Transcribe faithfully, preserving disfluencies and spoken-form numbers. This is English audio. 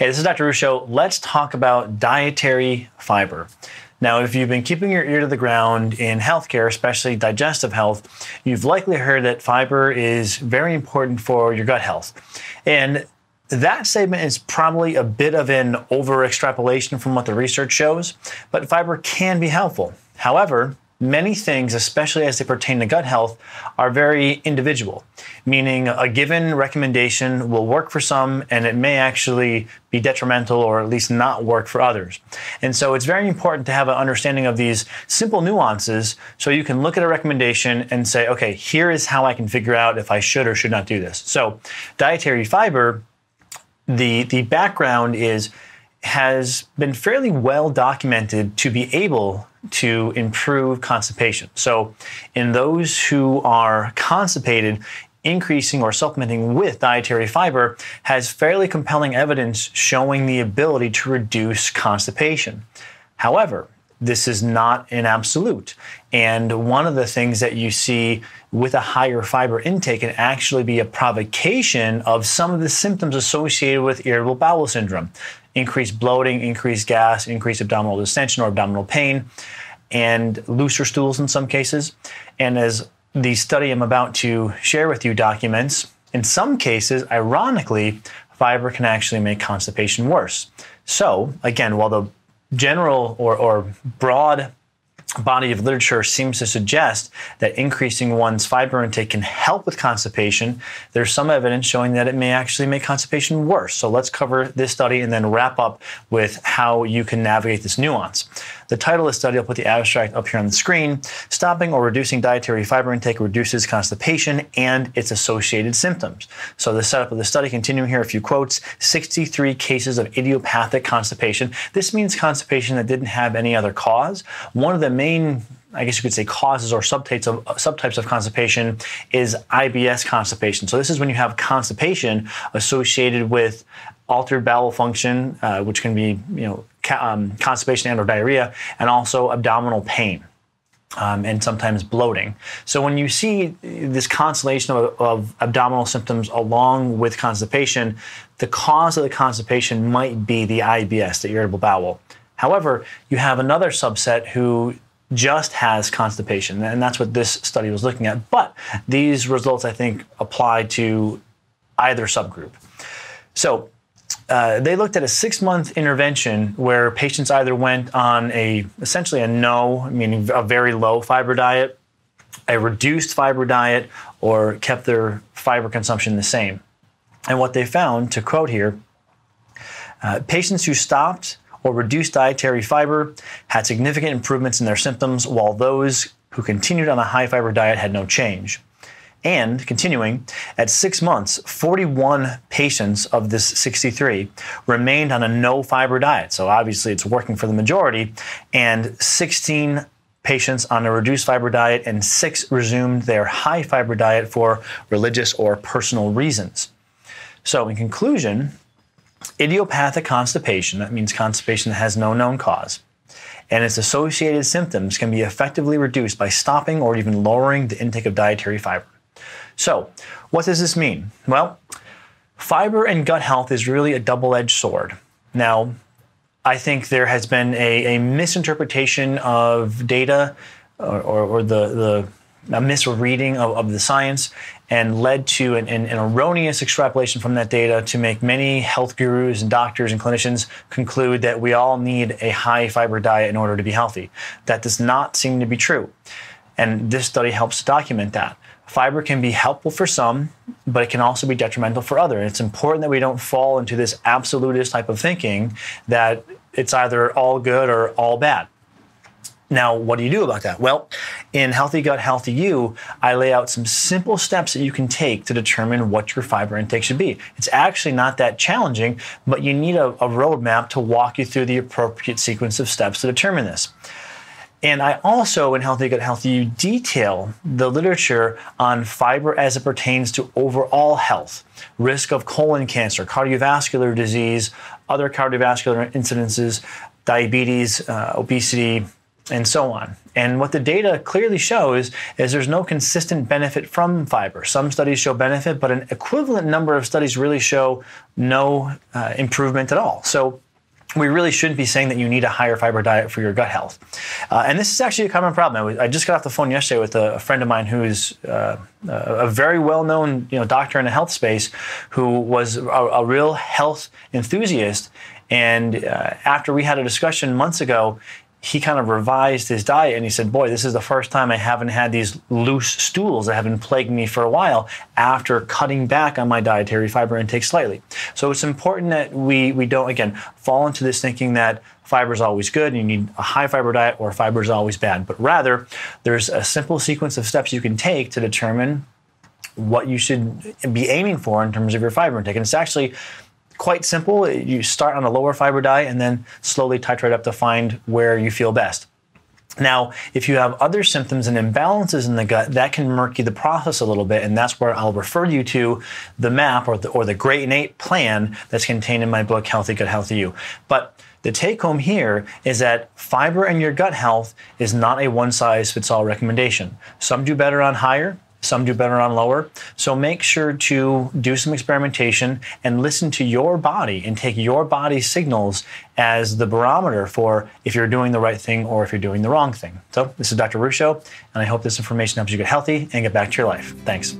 Hey, this is Doctor Ruscio. Let's talk about dietary fiber. Now, if you've been keeping your ear to the ground in healthcare, especially digestive health, you've likely heard that fiber is very important for your gut health. And that statement is probably a bit of an over-extrapolation from what the research shows, but fiber can be helpful. However, many things, especially as they pertain to gut health, are very individual, meaning a given recommendation will work for some and it may actually be detrimental or at least not work for others. And so it's very important to have an understanding of these simple nuances so you can look at a recommendation and say, okay, here is how I can figure out if I should or should not do this. So dietary fiber, the, the background is has been fairly well documented to be able to improve constipation. So in those who are constipated, increasing or supplementing with dietary fiber has fairly compelling evidence showing the ability to reduce constipation. However, this is not an absolute. And one of the things that you see with a higher fiber intake can actually be a provocation of some of the symptoms associated with irritable bowel syndrome: increased bloating, increased gas, increased abdominal distension or abdominal pain, and looser stools in some cases. And as the study I'm about to share with you documents, in some cases, ironically, fiber can actually make constipation worse. So again, while the general or, or broad body of literature seems to suggest that increasing one's fiber intake can help with constipation, there's some evidence showing that it may actually make constipation worse. So let's cover this study and then wrap up with how you can navigate this nuance. The title of the study, I'll put the abstract up here on the screen: Stopping or Reducing Dietary Fiber Intake Reduces Constipation and Its Associated Symptoms. So the setup of the study, continuing here, a few quotes: sixty-three cases of idiopathic constipation. This means constipation that didn't have any other cause. One of the main, I guess you could say, causes or subtypes of, subtypes of constipation is I B S constipation. So this is when you have constipation associated with altered bowel function, uh, which can be, you know, ca um, constipation and or diarrhea, and also abdominal pain, um, and sometimes bloating. So when you see this constellation of, of abdominal symptoms along with constipation, the cause of the constipation might be the I B S, the irritable bowel. However, you have another subset who just has constipation, and that's what this study was looking at. But these results, I think, apply to either subgroup. So uh, they looked at a six-month intervention where patients either went on a essentially a no, meaning a very low fiber diet, a reduced fiber diet, or kept their fiber consumption the same. And what they found, to quote here, uh, patients who stopped or reduced dietary fiber had significant improvements in their symptoms, while those who continued on a high fiber diet had no change. And continuing, at six months, forty-one patients of this sixty-three remained on a no fiber diet. So obviously it's working for the majority, and sixteen patients on a reduced fiber diet, and six resumed their high fiber diet for religious or personal reasons. So in conclusion, idiopathic constipation, that means constipation that has no known cause, and its associated symptoms can be effectively reduced by stopping or even lowering the intake of dietary fiber. So what does this mean? Well, fiber and gut health is really a double-edged sword. Now, I think there has been a, a misinterpretation of data, or, or, or the, the a misreading of, of the science, and led to an, an, an erroneous extrapolation from that data to make many health gurus and doctors and clinicians conclude that we all need a high fiber diet in order to be healthy. That does not seem to be true. And this study helps document that. Fiber can be helpful for some, but it can also be detrimental for others. And it's important that we don't fall into this absolutist type of thinking that it's either all good or all bad. Now, what do you do about that? Well, in Healthy Gut, Healthy You, I lay out some simple steps that you can take to determine what your fiber intake should be. It's actually not that challenging, but you need a, a roadmap to walk you through the appropriate sequence of steps to determine this. And I also, in Healthy Gut, Healthy You, detail the literature on fiber as it pertains to overall health, risk of colon cancer, cardiovascular disease, other cardiovascular incidences, diabetes, uh, obesity, and so on. And what the data clearly shows is there's no consistent benefit from fiber. Some studies show benefit, but an equivalent number of studies really show no uh, improvement at all. So we really shouldn't be saying that you need a higher fiber diet for your gut health. Uh, and this is actually a common problem. I, I just got off the phone yesterday with a, a friend of mine who is uh, a very well-known you know, doctor in the health space, who was a, a real health enthusiast. And uh, after we had a discussion months ago, he kind of revised his diet and he said, boy, this is the first time I haven't had these loose stools that have been plaguing me for a while after cutting back on my dietary fiber intake slightly. So it's important that we, we don't, again, fall into this thinking that fiber is always good and you need a high fiber diet, or fiber is always bad, but rather there's a simple sequence of steps you can take to determine what you should be aiming for in terms of your fiber intake. And it's actually quite simple. You start on a lower fiber diet and then slowly titrate up to find where you feel best. Now, if you have other symptoms and imbalances in the gut, that can murky the process a little bit, and that's where I'll refer you to the map or the, or the Great Innate Plan that's contained in my book, Healthy Gut, Healthy You. But the take home here is that fiber and your gut health is not a one size fits all recommendation. Some do better on higher, some do better on lower. So make sure to do some experimentation and listen to your body and take your body's signals as the barometer for if you're doing the right thing or if you're doing the wrong thing. So this is Doctor Ruscio, and I hope this information helps you get healthy and get back to your life. Thanks.